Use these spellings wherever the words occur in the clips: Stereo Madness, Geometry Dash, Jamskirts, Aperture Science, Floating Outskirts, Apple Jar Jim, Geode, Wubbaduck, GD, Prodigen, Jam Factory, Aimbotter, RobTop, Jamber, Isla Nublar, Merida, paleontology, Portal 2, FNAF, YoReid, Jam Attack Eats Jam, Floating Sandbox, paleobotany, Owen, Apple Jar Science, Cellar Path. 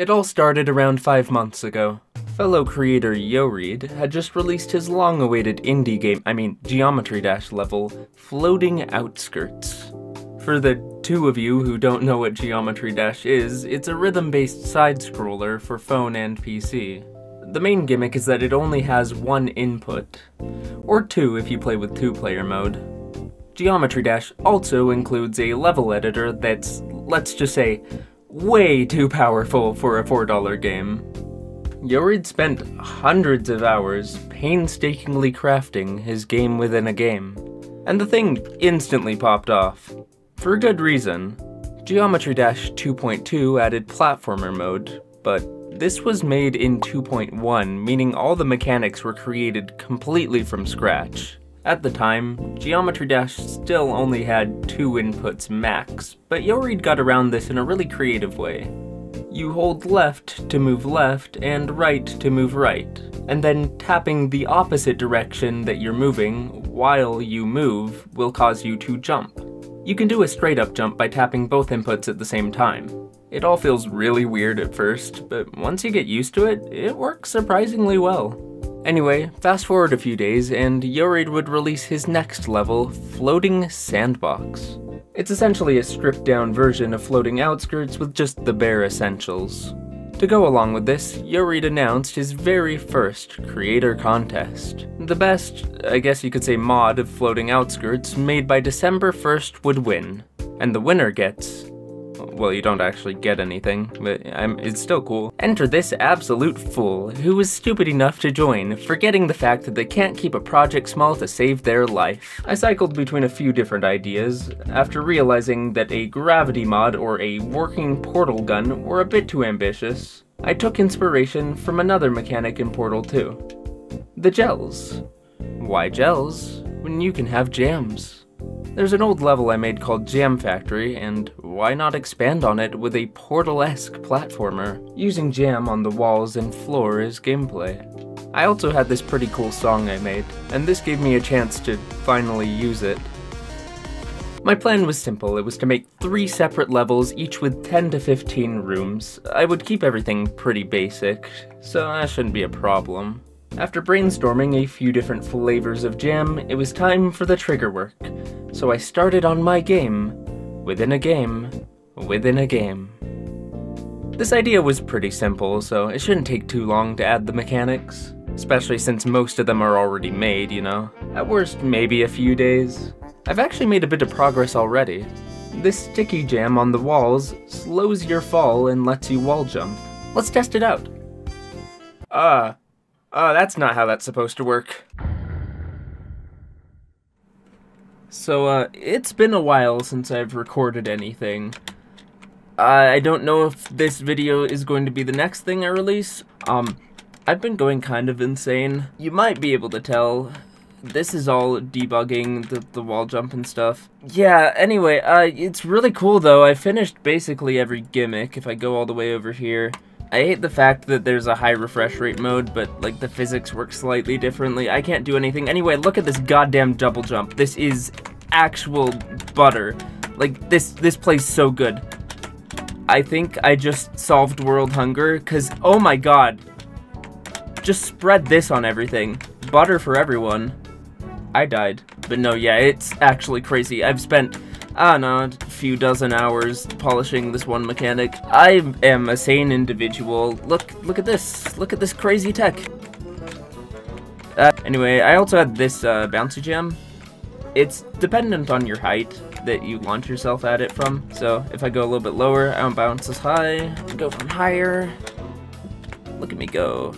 It all started around 5 months ago. Fellow creator YoReid had just released his long-awaited indie game, Geometry Dash level, Floating Outskirts. For the two of you who don't know what Geometry Dash is, it's a rhythm-based side-scroller for phone and PC. The main gimmick is that it only has one input, or two if you play with two-player mode. Geometry Dash also includes a level editor that's, let's just say, way too powerful for a $4 game. YoReid spent hundreds of hours painstakingly crafting his game within a game, and the thing instantly popped off. For good reason. Geometry Dash 2.2 added platformer mode, but this was made in 2.1, meaning all the mechanics were created completely from scratch. At the time, Geometry Dash still only had two inputs max, but YoReid got around this in a really creative way. You hold left to move left and right to move right, and then tapping the opposite direction that you're moving while you move will cause you to jump. You can do a straight up jump by tapping both inputs at the same time. It all feels really weird at first, but once you get used to it, it works surprisingly well. Anyway, fast forward a few days and YoReid would release his next level, Floating Sandbox. It's essentially a stripped-down version of Floating Outskirts with just the bare essentials. To go along with this, YoReid announced his very first creator contest. The best, I guess you could say, mod of Floating Outskirts made by December 1st would win, and the winner gets... well, you don't actually get anything, but it's still cool. Enter this absolute fool who was stupid enough to join, forgetting the fact that they can't keep a project small to save their life. I cycled between a few different ideas, after realizing that a gravity mod or a working portal gun were a bit too ambitious. I took inspiration from another mechanic in Portal 2. The gels. Why gels when you can have jams? There's an old level I made called Jam Factory, and why not expand on it with a Portal-esque platformer, using jam on the walls and floor as gameplay. I also had this pretty cool song I made, and this gave me a chance to finally use it. My plan was simple. It was to make 3 separate levels, each with 10 to 15 rooms. I would keep everything pretty basic, so that shouldn't be a problem. After brainstorming a few different flavors of jam, it was time for the trigger work. So I started on my game, within a game, within a game. This idea was pretty simple, so it shouldn't take too long to add the mechanics. Especially since most of them are already made, you know. At worst, maybe a few days. I've actually made a bit of progress already. This sticky jam on the walls slows your fall and lets you wall jump. Let's test it out. That's not how that's supposed to work. So, it's been a while since I've recorded anything. I don't know if this video is going to be the next thing I release. I've been going kind of insane. You might be able to tell. This is all debugging, the wall jump and stuff. Yeah, anyway, it's really cool though. I finished basically every gimmick if I go all the way over here. I hate the fact that there's a high refresh rate mode, but, like, the physics work slightly differently. I can't do anything. Anyway, look at this goddamn double jump. This is actual butter. Like, this plays so good. I think I just solved world hunger, because, oh my god. Just spread this on everything. Butter for everyone. I died. But no, yeah, it's actually crazy. I've spent... I don't know, a few dozen hours polishing this one mechanic. I am a sane individual. Look at this. Look at this crazy tech. Anyway, I also had this bouncy jam. It's dependent on your height that you launch yourself at it from. So if I go a little bit lower, I don't bounce as high. Go from higher. Look at me go.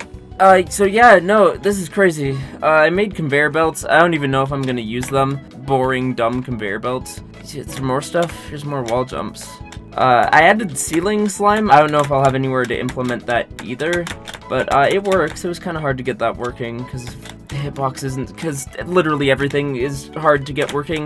So yeah, no, this is crazy. I made conveyor belts. I don't even know if I'm gonna use them. Boring, dumb conveyor belts. Some more stuff. Here's more wall jumps. I added ceiling slime. I don't know if I'll have anywhere to implement that either, but it works. It was kind of hard to get that working because the hitbox isn't. Because literally everything is hard to get working.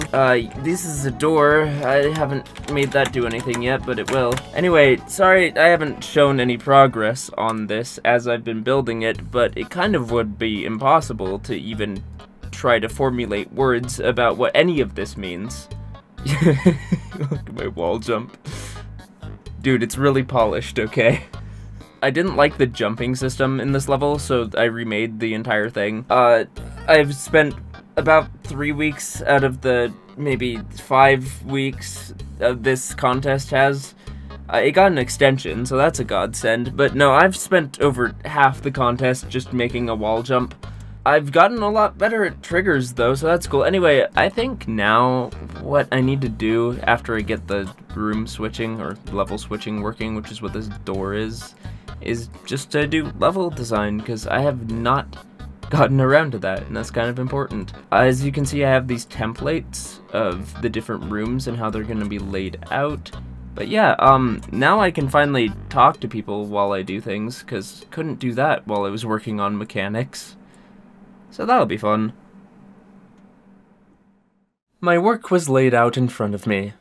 This is a door. I haven't made that do anything yet, but it will. Anyway, sorry I haven't shown any progress on this as I've been building it, but it kind of would be impossible to even try to formulate words about what any of this means. Look at my wall jump. Dude, it's really polished, okay? I didn't like the jumping system in this level, so I remade the entire thing. I've spent about 3 weeks out of the maybe 5 weeks this contest has. It got an extension, so that's a godsend, but no, I've spent over half the contest just making a wall jump. I've gotten a lot better at triggers though, so that's cool. Anyway, I think now what I need to do after I get the room switching or level switching working, which is what this door is just to do level design, because I have not gotten around to that, and that's kind of important. As you can see, I have these templates of the different rooms and how they're going to be laid out. But yeah, now I can finally talk to people while I do things, because couldn't do that while I was working on mechanics. So that'll be fun. My work was laid out in front of me.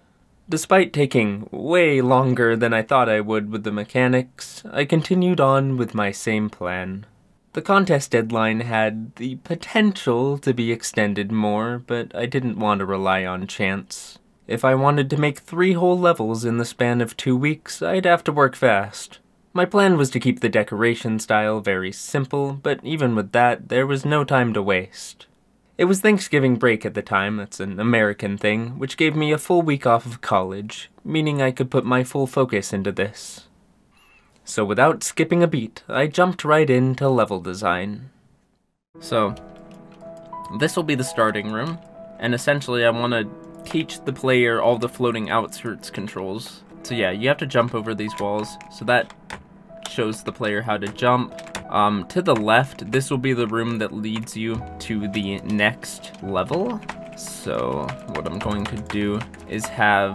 Despite taking way longer than I thought I would with the mechanics, I continued on with my same plan. The contest deadline had the potential to be extended more, but I didn't want to rely on chance. If I wanted to make 3 whole levels in the span of 2 weeks, I'd have to work fast. My plan was to keep the decoration style very simple, but even with that, there was no time to waste. It was Thanksgiving break at the time, that's an American thing, which gave me a full week off of college, meaning I could put my full focus into this. So without skipping a beat, I jumped right into level design. So, this will be the starting room, and essentially I want to teach the player all the floating outskirts controls. So yeah, you have to jump over these walls, so that shows the player how to jump. To the left, this will be the room that leads you to the next level. So what I'm going to do is have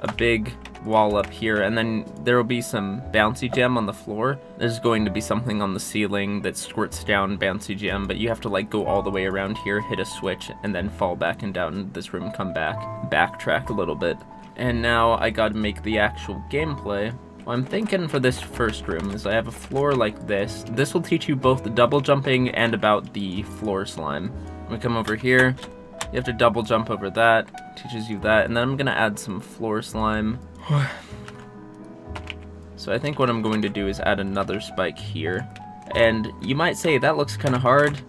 a big wall up here, and then there will be some bouncy gem on the floor. There's going to be something on the ceiling that squirts down bouncy gem, but you have to like go all the way around here, hit a switch, and then fall back and down into this room, come back, backtrack a little bit. And now I gotta make the actual gameplay. What I'm thinking for this first room is I have a floor like this. This will teach you both the double jumping and about the floor slime. We come over here, you have to double jump over that, teaches you that, and then I'm gonna add some floor slime. So I think what I'm going to do is add another spike here. And you might say that looks kind of hard,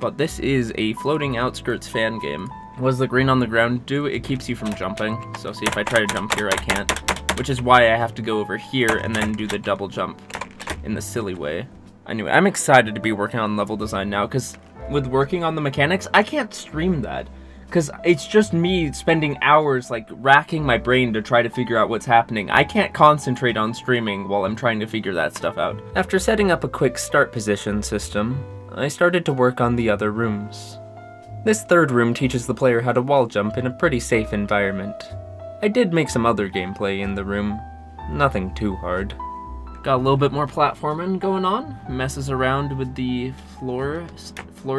but this is a Floating Outskirts fan game. What does the green on the ground do? It keeps you from jumping. So see, if I try to jump here, I can't, which is why I have to go over here and then do the double jump in the silly way. Anyway, I'm excited to be working on level design now, because with working on the mechanics, I can't stream that. Because it's just me spending hours, like, racking my brain to try to figure out what's happening. I can't concentrate on streaming while I'm trying to figure that stuff out. After setting up a quick start position system, I started to work on the other rooms. This third room teaches the player how to wall jump in a pretty safe environment. I did make some other gameplay in the room. Nothing too hard. Got a little bit more platforming going on. Messes around with the floor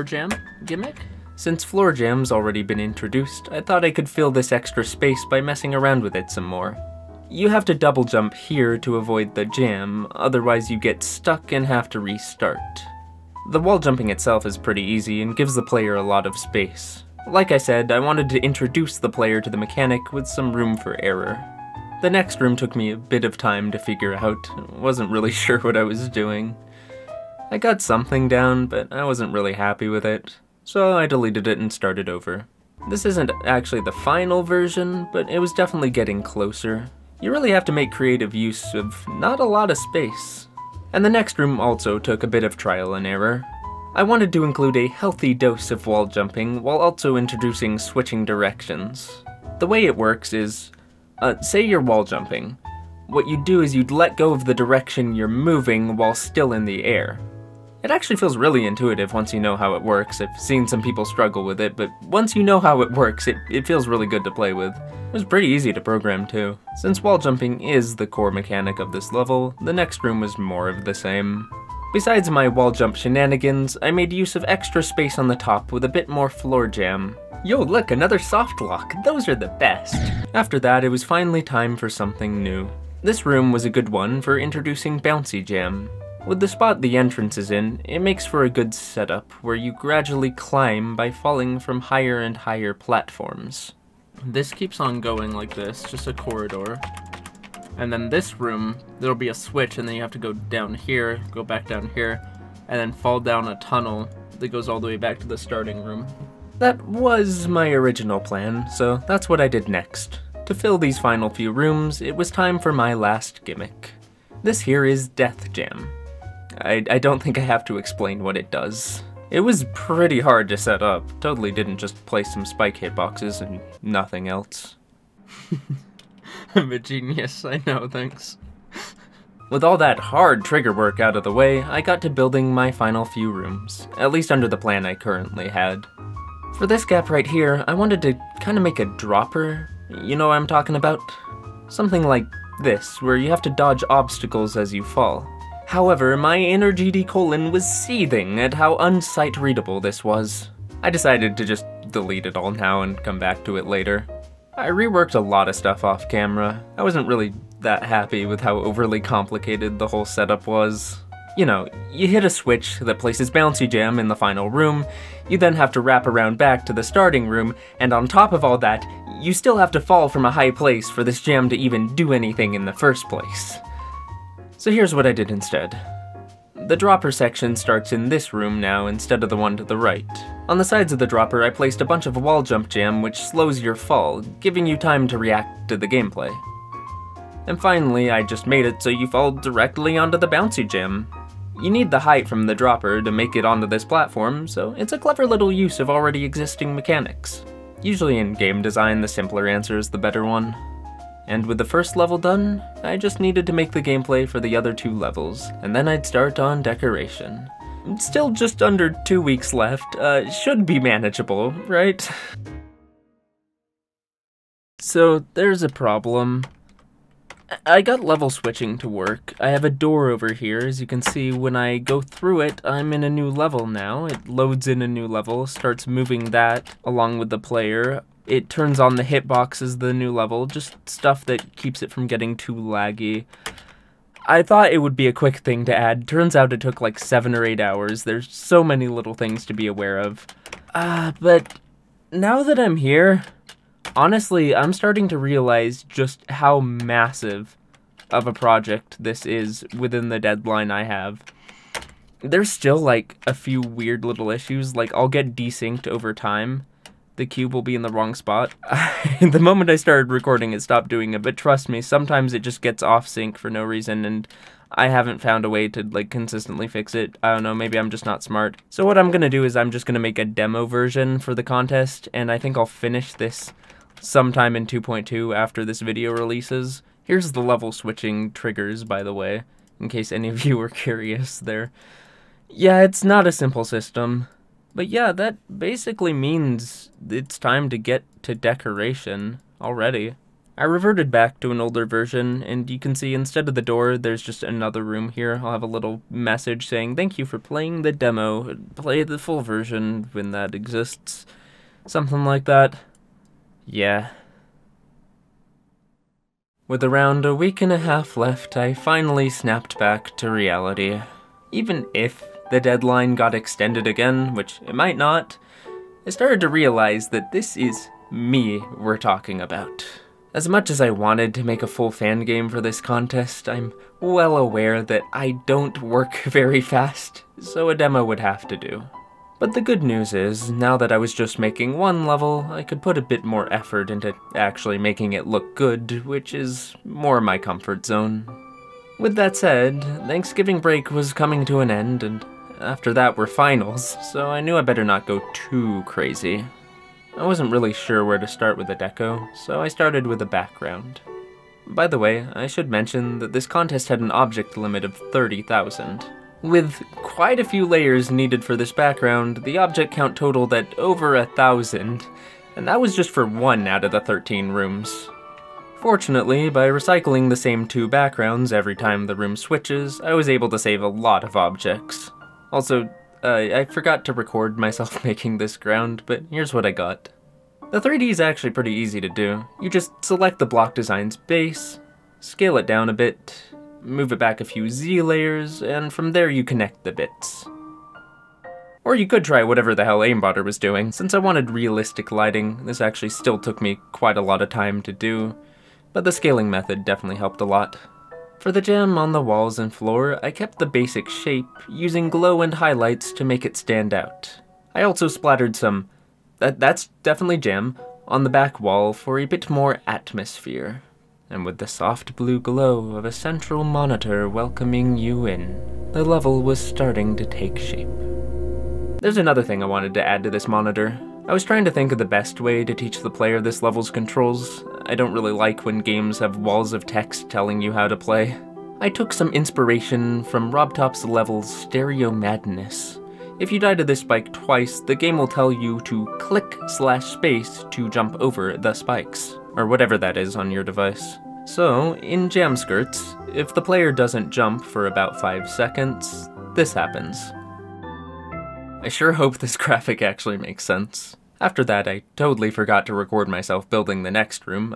jam gimmick. Since floor jam's already been introduced, I thought I could fill this extra space by messing around with it some more. You have to double jump here to avoid the jam, otherwise you get stuck and have to restart. The wall jumping itself is pretty easy and gives the player a lot of space. Like I said, I wanted to introduce the player to the mechanic with some room for error. The next room took me a bit of time to figure out. I wasn't really sure what I was doing. I got something down, but I wasn't really happy with it. So I deleted it and started over. This isn't actually the final version, but it was definitely getting closer. You really have to make creative use of not a lot of space. And the next room also took a bit of trial and error. I wanted to include a healthy dose of wall jumping while also introducing switching directions. The way it works is, say you're wall jumping. What you'd do is you'd let go of the direction you're moving while still in the air. It actually feels really intuitive once you know how it works. I've seen some people struggle with it, but once you know how it works, it feels really good to play with. It was pretty easy to program too. Since wall jumping is the core mechanic of this level, the next room was more of the same. Besides my wall jump shenanigans, I made use of extra space on the top with a bit more floor jam. Yo, look, another soft lock. Those are the best. After that, it was finally time for something new. This room was a good one for introducing bouncy jam. With the spot the entrance is in, it makes for a good setup where you gradually climb by falling from higher and higher platforms. This keeps on going like this, just a corridor. And then this room, there'll be a switch, and then you have to go down here, go back down here, and then fall down a tunnel that goes all the way back to the starting room. That was my original plan, so that's what I did next. To fill these final few rooms, it was time for my last gimmick. This here is Death Jam. I don't think I have to explain what it does. It was pretty hard to set up, totally didn't just place some spike hitboxes and nothing else. I'm a genius, I know, thanks. With all that hard trigger work out of the way, I got to building my final few rooms, at least under the plan I currently had. For this gap right here, I wanted to kind of make a dropper, you know what I'm talking about? Something like this, where you have to dodge obstacles as you fall. However, my inner GD colon was seething at how unsight readable this was. I decided to just delete it all now and come back to it later. I reworked a lot of stuff off camera. I wasn't really that happy with how overly complicated the whole setup was. You know, you hit a switch that places Bouncy Jam in the final room, you then have to wrap around back to the starting room, and on top of all that, you still have to fall from a high place for this jam to even do anything in the first place. So here's what I did instead. The dropper section starts in this room now instead of the one to the right. On the sides of the dropper, I placed a bunch of wall jump jam which slows your fall, giving you time to react to the gameplay. And finally, I just made it so you fall directly onto the Bouncy Jam. You need the height from the dropper to make it onto this platform, so it's a clever little use of already existing mechanics. Usually in game design, the simpler answer is the better one. And with the first level done, I just needed to make the gameplay for the other two levels, and then I'd start on decoration. Still just under 2 weeks left, should be manageable, right? So there's a problem. I got level switching to work. I have a door over here. As you can see, when I go through it, I'm in a new level now. It loads in a new level, starts moving that along with the player. It turns on the hitboxes, the new level, just stuff that keeps it from getting too laggy. I thought it would be a quick thing to add. Turns out it took like 7 or 8 hours. There's so many little things to be aware of. But now that I'm here, honestly, I'm starting to realize just how massive of a project this is within the deadline I have. There's still like a few weird little issues, like I'll get desynced over time. The cube will be in the wrong spot. The moment I started recording, it stopped doing it, but trust me, sometimes it just gets off sync for no reason, and I haven't found a way to like consistently fix it. I don't know, maybe I'm just not smart. So what I'm gonna do is I'm just gonna make a demo version for the contest, and I think I'll finish this sometime in 2.2 after this video releases. Here's the level switching triggers, by the way, in case any of you were curious there. Yeah, it's not a simple system. But yeah, that basically means it's time to get to decoration already. I reverted back to an older version, and you can see instead of the door, there's just another room here. I'll have a little message saying, "Thank you for playing the demo. Play the full version when that exists." Something like that. Yeah. With around a week and a half left, I finally snapped back to reality. Even if the deadline got extended again, which it might not, I started to realize that this is me we're talking about. As much as I wanted to make a full fan game for this contest, I'm well aware that I don't work very fast, so a demo would have to do. But the good news is, now that I was just making one level, I could put a bit more effort into actually making it look good, which is more my comfort zone. With that said, Thanksgiving break was coming to an end, and after that were finals, so I knew I better not go too crazy. I wasn't really sure where to start with the deco, so I started with a background. By the way, I should mention that this contest had an object limit of 30,000. With quite a few layers needed for this background, the object count totaled at over 1,000, and that was just for one out of the 13 rooms. Fortunately, by recycling the same two backgrounds every time the room switches, I was able to save a lot of objects. Also, I forgot to record myself making this ground, but here's what I got. The 3D is actually pretty easy to do. You just select the block design's base, scale it down a bit, move it back a few Z layers, and from there you connect the bits. Or you could try whatever the hell Aimbotter was doing. Since I wanted realistic lighting, this actually still took me quite a lot of time to do. but the scaling method definitely helped a lot. For the jam on the walls and floor, I kept the basic shape, using glow and highlights to make it stand out. I also splattered some, that's definitely jam, on the back wall for a bit more atmosphere, and with the soft blue glow of a central monitor welcoming you in, the level was starting to take shape. There's another thing I wanted to add to this monitor. I was trying to think of the best way to teach the player this level's controls. I don't really like when games have walls of text telling you how to play. I took some inspiration from RobTop's level Stereo Madness. If you die to this spike twice, the game will tell you to click/space to jump over the spikes, or whatever that is on your device. So, in Jamskirts, if the player doesn't jump for about 5 seconds, this happens. I sure hope this graphic actually makes sense. After that, I totally forgot to record myself building the next room.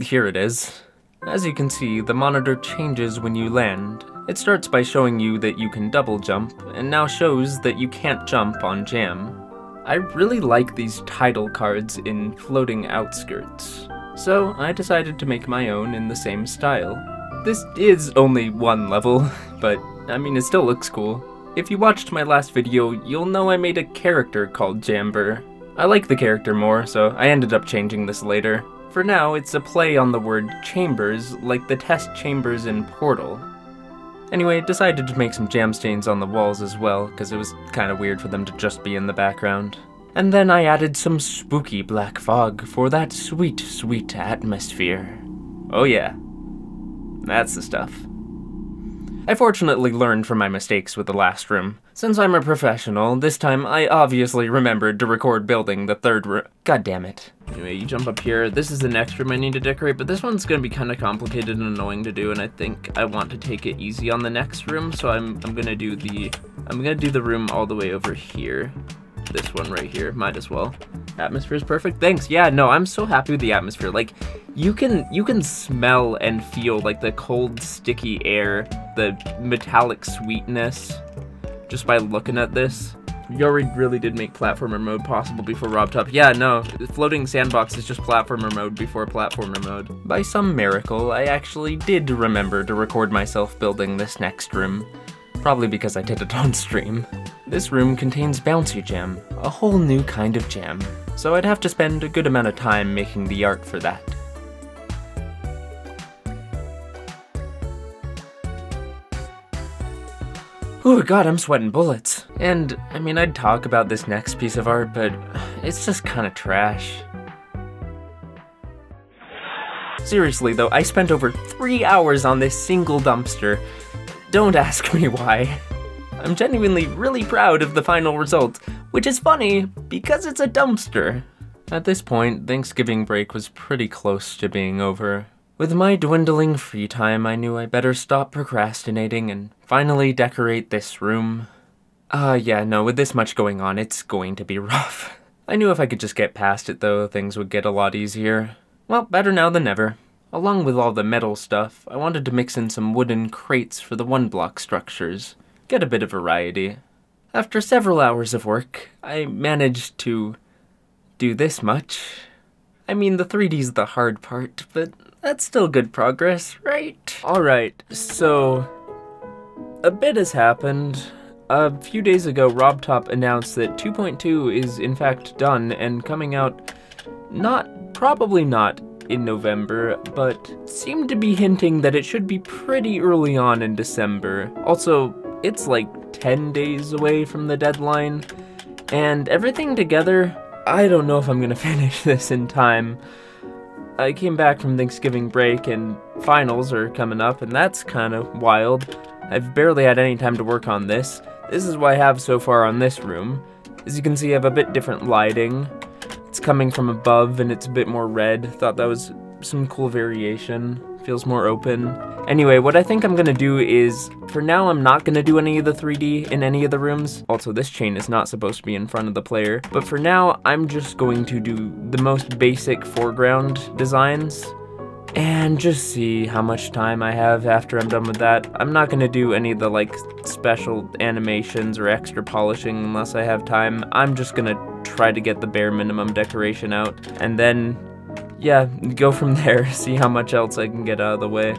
Here it is. As you can see, the monitor changes when you land. It starts by showing you that you can double jump, and now shows that you can't jump on jam. I really like these title cards in Floating Outskirts, so I decided to make my own in the same style. This is only one level, but I mean, it still looks cool. If you watched my last video, you'll know I made a character called Jamber. I like the character more, so I ended up changing this later. For now, it's a play on the word chambers, like the test chambers in Portal. Anyway, decided to make some jam stains on the walls as well, because it was kind of weird for them to just be in the background. And then I added some spooky black fog for that sweet, sweet atmosphere. Oh yeah, that's the stuff. I fortunately learned from my mistakes with the last room. Since I'm a professional, this time I obviously remembered to record building the third room. God damn it. Anyway, you jump up here. This is the next room I need to decorate, but this one's gonna be kind of complicated and annoying to do, and I think I want to take it easy on the next room, so I'm gonna do the room all the way over here. This one right here, might as well. Atmosphere's perfect, thanks. Yeah, no, I'm so happy with the atmosphere. Like, you can smell and feel like the cold, sticky air, the metallic sweetness, just by looking at this. YoReid really did make platformer mode possible before RobTop. Yeah, no, Floating Sandbox is just platformer mode before platformer mode. By some miracle, I actually did remember to record myself building this next room. Probably because I did it on stream. This room contains bouncy jam, a whole new kind of jam, so I'd have to spend a good amount of time making the art for that. Oh god, I'm sweating bullets. And, I mean, I'd talk about this next piece of art, but it's just kinda trash. Seriously though, I spent over 3 hours on this single dumpster. Don't ask me why. I'm genuinely really proud of the final result, which is funny because it's a dumpster. At this point, Thanksgiving break was pretty close to being over. With my dwindling free time, I knew I better stop procrastinating and finally decorate this room. Yeah, no, with this much going on, it's going to be rough. I knew if I could just get past it though, things would get a lot easier. Well, better now than never. Along with all the metal stuff, I wanted to mix in some wooden crates for the one-block structures, get a bit of variety. After several hours of work, I managed to do this much. I mean, the 3D's the hard part, but that's still good progress, right? Alright, so a bit has happened. A few days ago, RobTop announced that 2.2 is in fact done and coming out probably not in November, but seemed to be hinting that it should be pretty early on in December. Also, it's like 10 days away from the deadline, and everything together, I don't know if I'm gonna finish this in time. I came back from Thanksgiving break and finals are coming up, and that's kind of wild. I've barely had any time to work on this. This is what I have so far on this room. As you can see, I have a bit different lighting. It's coming from above and it's a bit more red. Thought that was some cool variation. Feels more open. Anyway, what I think I'm gonna do is, for now I'm not gonna do any of the 3D in any of the rooms. Also, this chain is not supposed to be in front of the player. But for now, I'm just going to do the most basic foreground designs and just see how much time I have after I'm done with that. I'm not gonna do any of the like special animations or extra polishing unless I have time. I'm just gonna try to get the bare minimum decoration out, and then yeah, go from there, see how much else I can get out of the way.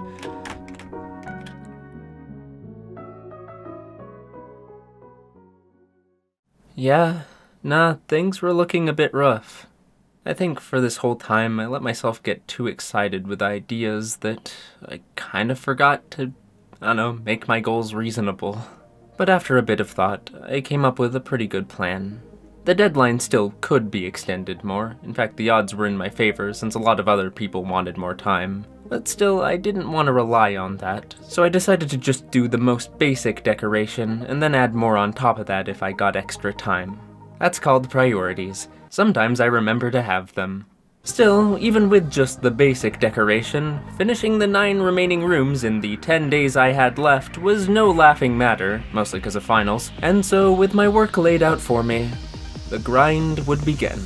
Yeah, nah, things were looking a bit rough. I think for this whole time I let myself get too excited with ideas that I kind of forgot to, I don't know, make my goals reasonable. But after a bit of thought, I came up with a pretty good plan. The deadline still could be extended more, in fact the odds were in my favor since a lot of other people wanted more time. But still, I didn't want to rely on that, so I decided to just do the most basic decoration and then add more on top of that if I got extra time. That's called priorities. Sometimes I remember to have them. Still, even with just the basic decoration, finishing the 9 remaining rooms in the 10 days I had left was no laughing matter, mostly because of finals, and so with my work laid out for me, the grind would begin.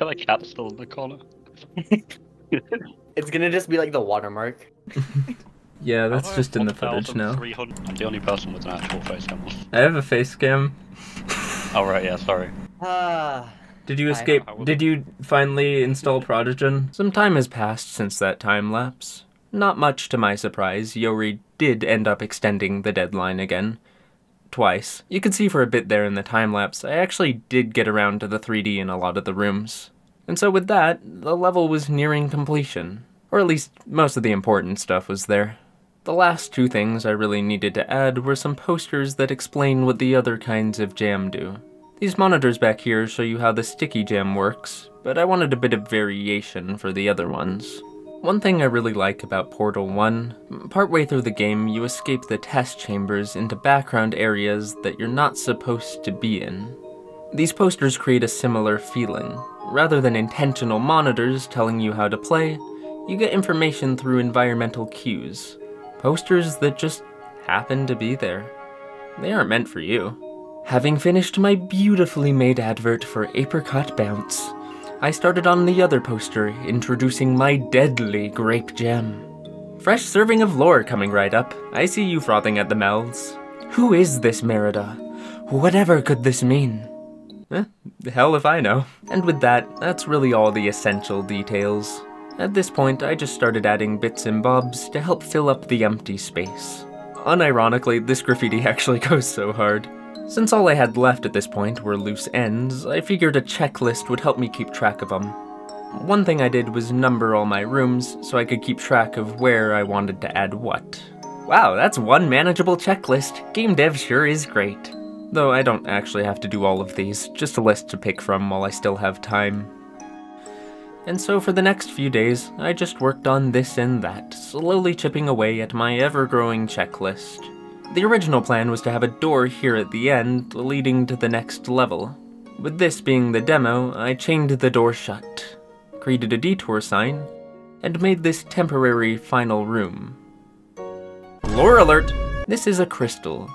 The cat's still in the corner. It's gonna just be like the watermark. Yeah, that's just in the footage now. I'm the only person with an actual face cam. I have a face cam. Oh right, yeah, sorry. Did you escape? Did you finally install Prodigen? Some time has passed since that time lapse. Not much to my surprise, YoReid did end up extending the deadline again. Twice. You can see for a bit there in the time lapse, I actually did get around to the 3D in a lot of the rooms. And so with that, the level was nearing completion. Or at least, most of the important stuff was there. The last two things I really needed to add were some posters that explain what the other kinds of jam do. These monitors back here show you how the sticky jam works, but I wanted a bit of variation for the other ones. One thing I really like about Portal 1, partway through the game you escape the test chambers into background areas that you're not supposed to be in. These posters create a similar feeling. Rather than intentional monitors telling you how to play, you get information through environmental cues. Posters that just happen to be there. They aren't meant for you. Having finished my beautifully made advert for Apricot Bounce, I started on the other poster, introducing my deadly grape jam. Fresh serving of lore coming right up. I see you frothing at the mouths. Who is this Merida? Whatever could this mean? Eh, hell if I know. And with that, that's really all the essential details. At this point, I just started adding bits and bobs to help fill up the empty space. Unironically, this graffiti actually goes so hard. Since all I had left at this point were loose ends, I figured a checklist would help me keep track of them. One thing I did was number all my rooms so I could keep track of where I wanted to add what. Wow, that's one manageable checklist. Game dev sure is great. Though I don't actually have to do all of these, just a list to pick from while I still have time. And so for the next few days, I just worked on this and that, slowly chipping away at my ever-growing checklist. The original plan was to have a door here at the end, leading to the next level. With this being the demo, I chained the door shut, created a detour sign, and made this temporary final room. Lore alert! This is a crystal.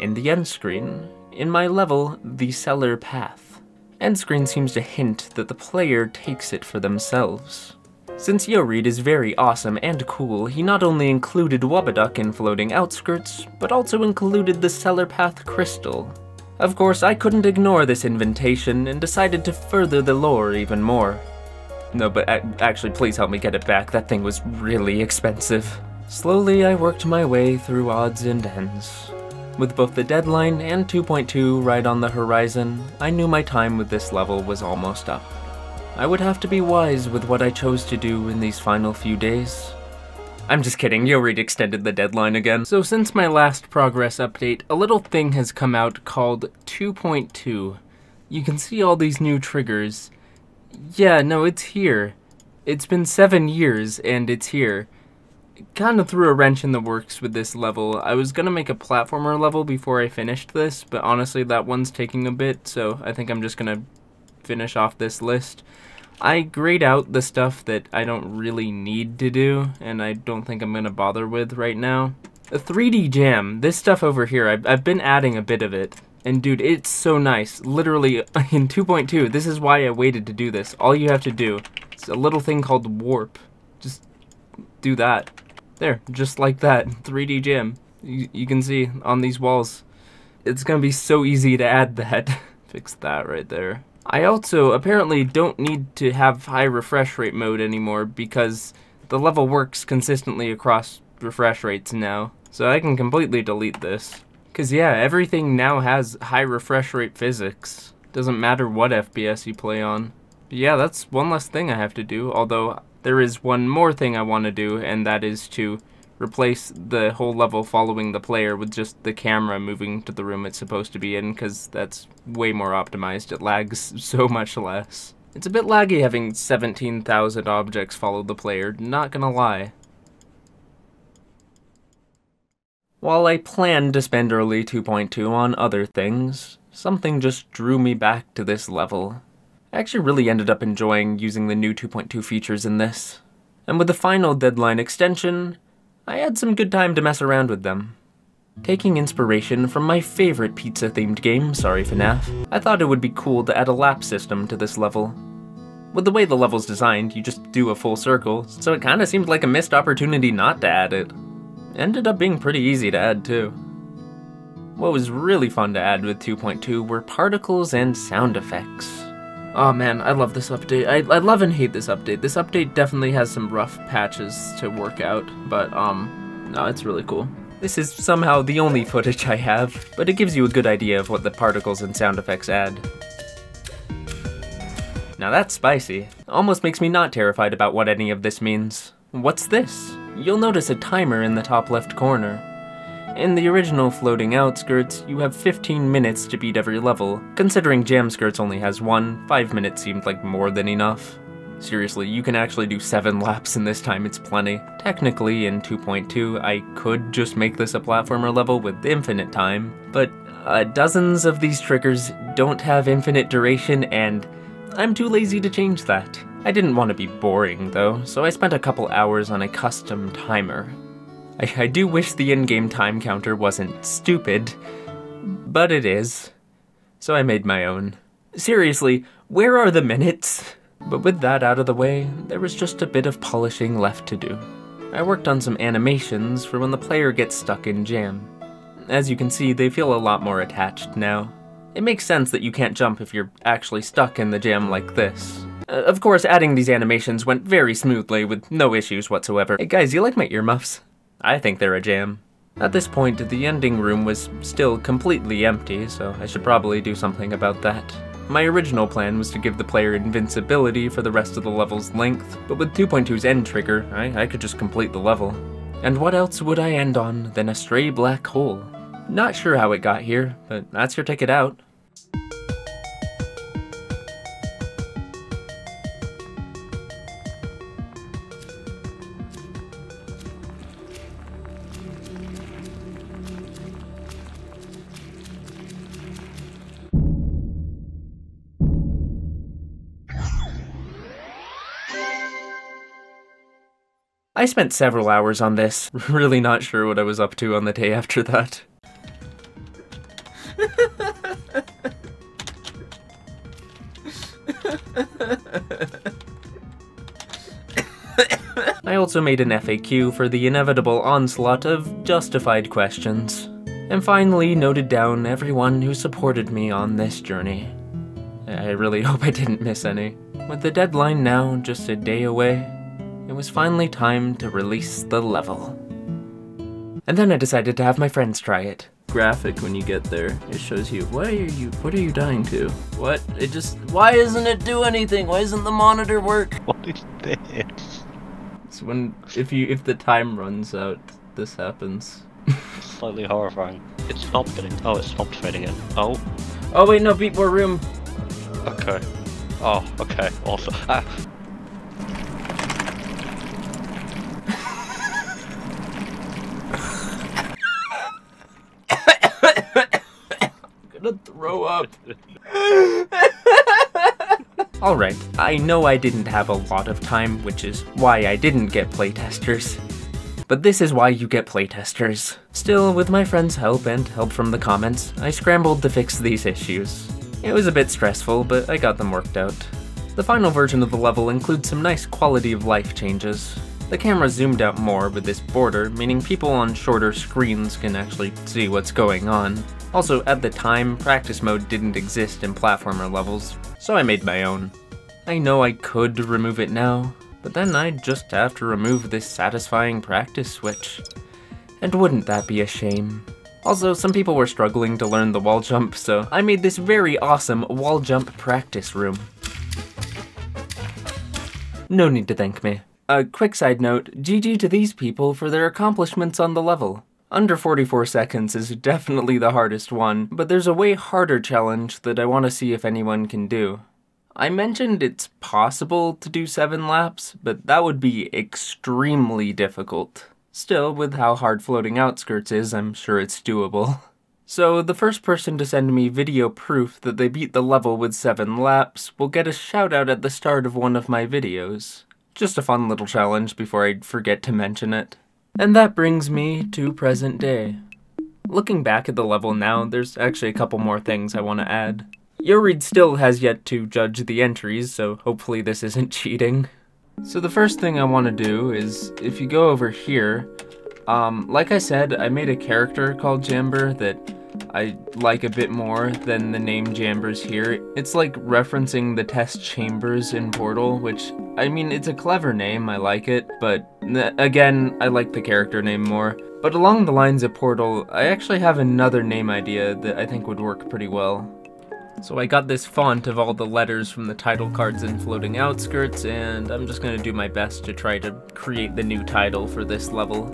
In the end screen, in my level, the Cellar Path. End screen seems to hint that the player takes it for themselves. Since YoReid is very awesome and cool, he not only included Wubbaduck in Floating Outskirts, but also included the Cellar Path crystal. Of course, I couldn't ignore this invitation and decided to further the lore even more. No, but actually, please help me get it back, that thing was really expensive. Slowly, I worked my way through odds and ends. With both the deadline and 2.2 right on the horizon, I knew my time with this level was almost up. I would have to be wise with what I chose to do in these final few days. I'm just kidding, YoReid extended the deadline again. So since my last progress update, a little thing has come out called 2.2. You can see all these new triggers. Yeah, no, it's here. It's been 7 years, and it's here. It kinda threw a wrench in the works with this level. I was gonna make a platformer level before I finished this, but honestly that one's taking a bit, so I think I'm just gonna finish off this list. I grayed out the stuff that I don't really need to do, and I don't think I'm gonna bother with right now. A 3D Jam, this stuff over here, I've been adding a bit of it. And dude, it's so nice. Literally, in 2.2, this is why I waited to do this. All you have to do is a little thing called warp. Just do that. There, just like that. 3D Jam. You can see on these walls. It's gonna be so easy to add that. Fix that right there. I also apparently don't need to have high refresh rate mode anymore because the level works consistently across refresh rates now. So I can completely delete this. Cause yeah, everything now has high refresh rate physics. Doesn't matter what FPS you play on. But yeah, that's one less thing I have to do, although there is one more thing I want to do, and that is to replace the whole level following the player with just the camera moving to the room it's supposed to be in, because that's way more optimized. It lags so much less. It's a bit laggy having 17,000 objects follow the player, not gonna lie. While I planned to spend early 2.2 on other things, something just drew me back to this level. I actually really ended up enjoying using the new 2.2 features in this. And with the final deadline extension, I had some good time to mess around with them. Taking inspiration from my favorite pizza-themed game, sorry FNAF, I thought it would be cool to add a lap system to this level. With the way the level's designed, you just do a full circle, so it kinda seemed like a missed opportunity not to add it. Ended up being pretty easy to add too. What was really fun to add with 2.2 were particles and sound effects. Oh man, I love this update. I love and hate this update. This update definitely has some rough patches to work out, but no, it's really cool. This is somehow the only footage I have, but it gives you a good idea of what the particles and sound effects add. Now that's spicy. Almost makes me not terrified about what any of this means. What's this? You'll notice a timer in the top left corner. In the original Floating Outskirts, you have 15 minutes to beat every level. Considering Jamskirts only has one, 5 minutes seemed like more than enough. Seriously, you can actually do 7 laps in this time, it's plenty. Technically, in 2.2, I could just make this a platformer level with infinite time, but dozens of these triggers don't have infinite duration, and I'm too lazy to change that. I didn't want to be boring, though, so I spent a couple hours on a custom timer. I do wish the in-game time counter wasn't stupid, but it is, so I made my own. Seriously, where are the minutes? But with that out of the way, there was just a bit of polishing left to do. I worked on some animations for when the player gets stuck in Jam. As you can see, they feel a lot more attached now. It makes sense that you can't jump if you're actually stuck in the Jam like this. Of course, adding these animations went very smoothly with no issues whatsoever. Hey guys, you like my earmuffs? I think they're a jam. At this point, the ending room was still completely empty, so I should probably do something about that. My original plan was to give the player invincibility for the rest of the level's length, but with 2.2's end trigger, I could just complete the level. And what else would I end on than a stray black hole? Not sure how it got here, but that's your ticket out. I spent several hours on this, really not sure what I was up to on the day after that. I also made an FAQ for the inevitable onslaught of justified questions. And finally noted down everyone who supported me on this journey. I really hope I didn't miss any. With the deadline now just a day away, it was finally time to release the level. And then I decided to have my friends try it. Graphic when you get there, it shows you, what are you dying to? What? It just, why isn't it do anything? Why doesn't the monitor work? What is this? It's when if the time runs out, this happens. Slightly horrifying. It stopped getting. Oh, it stopped fading in. Oh. Oh wait, no, beat more room. Okay. Oh, okay. Also. Ah. I'm gonna throw up. Alright, I know I didn't have a lot of time, which is why I didn't get playtesters. But this is why you get playtesters. Still, with my friend's help and help from the comments, I scrambled to fix these issues. It was a bit stressful, but I got them worked out. The final version of the level includes some nice quality of life changes. The camera zoomed out more with this border, meaning people on shorter screens can actually see what's going on. Also, at the time, practice mode didn't exist in platformer levels, so I made my own. I know I could remove it now, but then I'd just have to remove this satisfying practice switch. And wouldn't that be a shame? Also, some people were struggling to learn the wall jump, so I made this very awesome wall jump practice room. No need to thank me. A quick side note, GG to these people for their accomplishments on the level. Under 44 seconds is definitely the hardest one, but there's a way harder challenge that I want to see if anyone can do. I mentioned it's possible to do 7 laps, but that would be extremely difficult. Still, with how hard Floating Outskirts is, I'm sure it's doable. So, the first person to send me video proof that they beat the level with 7 laps will get a shout out at the start of one of my videos. Just a fun little challenge before I forget to mention it. And that brings me to present day. Looking back at the level now, there's actually a couple more things I want to add. YoReid still has yet to judge the entries, so hopefully this isn't cheating. So the first thing I want to do is, if you go over here, like I said, I made a character called Jamber that I like a bit more than the name Jamber's here. It's like referencing the test chambers in Portal, which, I mean, it's a clever name, I like it, but again, I like the character name more. But along the lines of Portal, I actually have another name idea that I think would work pretty well. So I got this font of all the letters from the title cards in Floating Outskirts, and I'm just gonna do my best to try to create the new title for this level.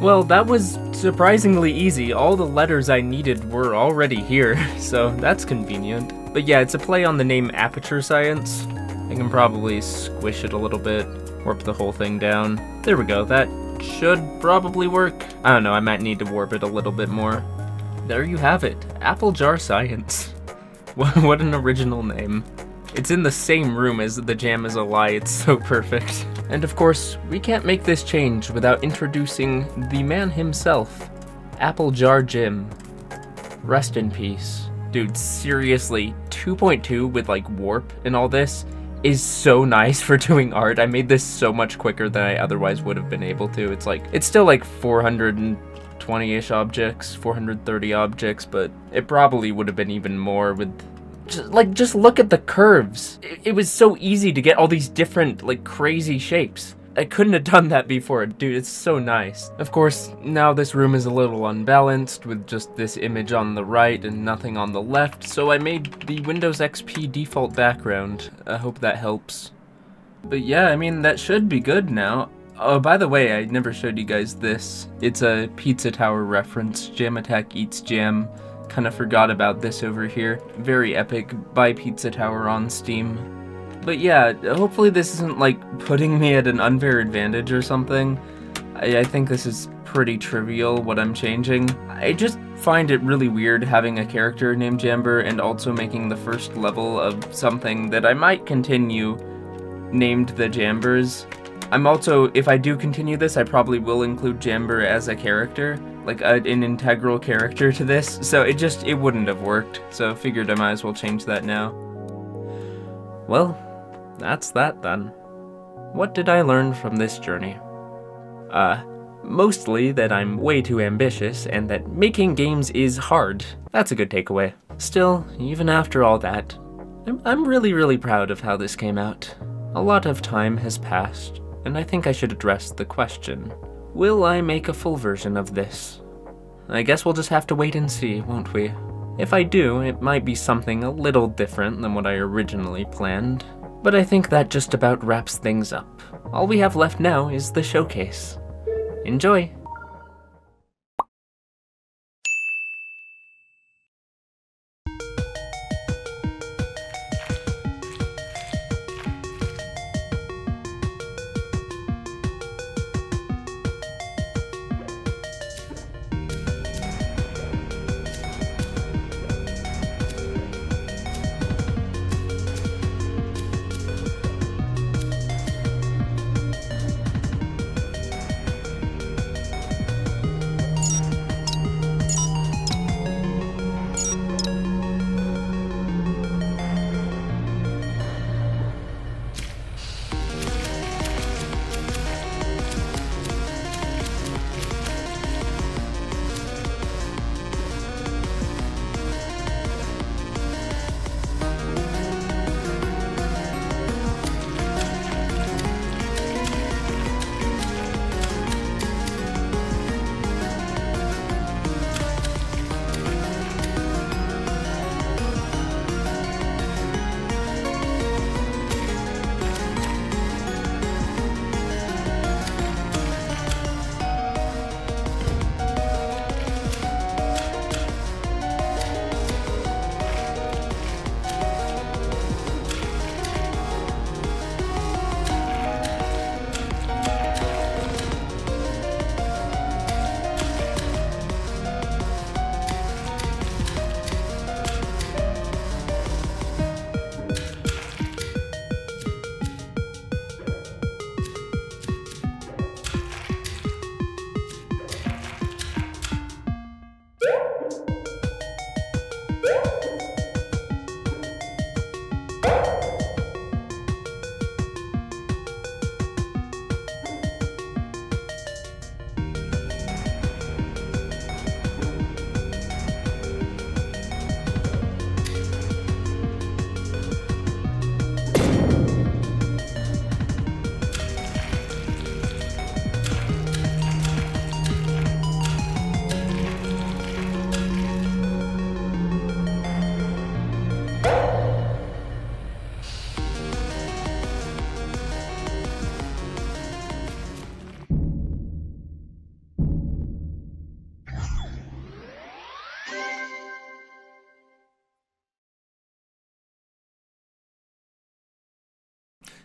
Well, that was surprisingly easy. All the letters I needed were already here, so that's convenient. But yeah, it's a play on the name Aperture Science. I can probably squish it a little bit, warp the whole thing down. There we go, that should probably work. I don't know, I might need to warp it a little bit more. There you have it, Apple Jar Science. What an original name. It's in the same room as The Jam is a Lie, it's so perfect. And of course, we can't make this change without introducing the man himself, Apple Jar Jim. Rest in peace. Dude, seriously, 2.2 with like warp and all this is so nice for doing art. I made this so much quicker than I otherwise would have been able to. It's like, it's still like 420-ish objects, 430 objects, but it probably would have been even more with just look at the curves. It was so easy to get all these different, like, crazy shapes. I couldn't have done that before. Dude, it's so nice. Of course, now this room is a little unbalanced with just this image on the right and nothing on the left, so I made the Windows XP default background. I hope that helps. But yeah, I mean, that should be good now. Oh, by the way, I never showed you guys this. It's a Pizza Tower reference, Jam Attack Eats Jam. Kind of forgot about this over here. Very epic by Pizza Tower on Steam. But yeah, hopefully this isn't like putting me at an unfair advantage or something. I think this is pretty trivial what I'm changing. I just find it really weird having a character named Jamber and also making the first level of something that I might continue named the Jambers. I'm also, if I do continue this, I probably will include Jamber as a character, like an integral character to this, so it wouldn't have worked, so figured I might as well change that now. Well, that's that then. What did I learn from this journey? Mostly that I'm way too ambitious and that making games is hard. That's a good takeaway. Still, even after all that, I'm really proud of how this came out. A lot of time has passed, and I think I should address the question. Will I make a full version of this? I guess we'll just have to wait and see, won't we? If I do, it might be something a little different than what I originally planned. But I think that just about wraps things up. All we have left now is the showcase. Enjoy!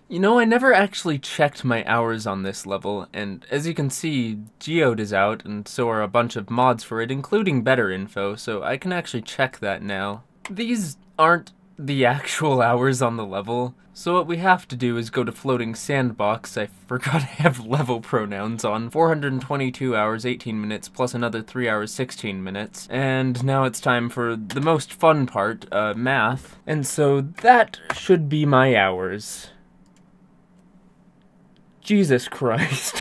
You know, I never actually checked my hours on this level, and as you can see, Geode is out, and so are a bunch of mods for it, including better info, so I can actually check that now. These aren't the actual hours on the level, so what we have to do is go to Floating Sandbox, I forgot I have level pronouns on, 422 hours, 18 minutes, plus another 3 hours, 16 minutes, and now it's time for the most fun part, math, and so that should be my hours. Jesus Christ.